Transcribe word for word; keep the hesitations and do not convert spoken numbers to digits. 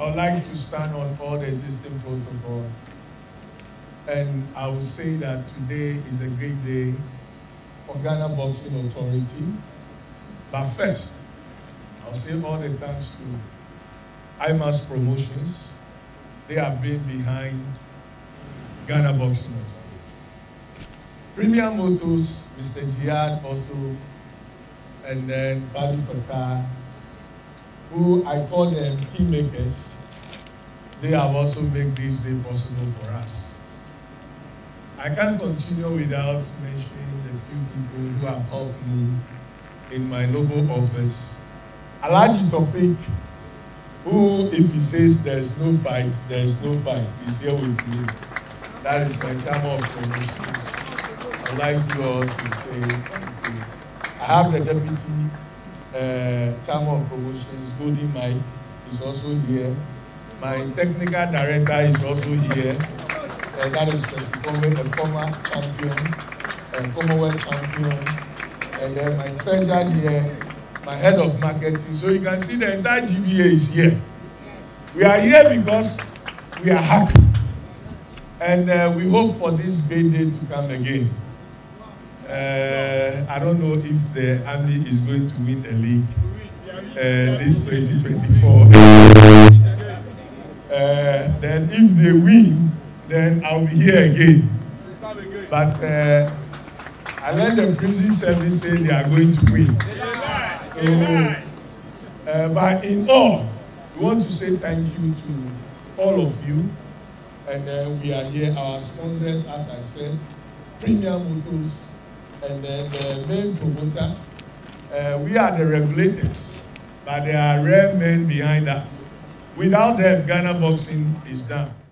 I would like to stand on all the existing protocol. And I would say that today is a great day for Ghana Boxing Authority. But first, I'll say all the thanks to I M A S Promotions. They have been behind Ghana Boxing Authority. Premium Motors, Mister Jihad also, and then Bali Fatah, who I call them keymakers. They have also made this day possible for us. I can't continue without mentioning the few people who have helped me in my noble office. Alhaji Tawfiq, who, if he says there's no fight, there's no fight, he's here with me. That is my chairman of promotions. I'd like you all to say thank you. I have the deputy uh, chairman of promotions, Goldie Mai, is also here. My technical director is also here. Uh, that is Jesse Kome, the former champion, uh, Commonwealth champion. And then my treasurer here, my head of marketing. So you can see the entire G B A is here. We are here because we are happy. And uh, we hope for this great day to come again. Uh, I don't know if the Army is going to win the league uh, this twenty twenty-four. Uh, then if they win, then I'll be here again. But uh, I let the prison service say they are going to win. So, uh, but in all, we want to say thank you to all of you. And then we are here, our sponsors, as I said, Premium Motors, and then the main promoter. Uh, we are the regulators, but there are rare men behind us. Without them, Ghana boxing is done.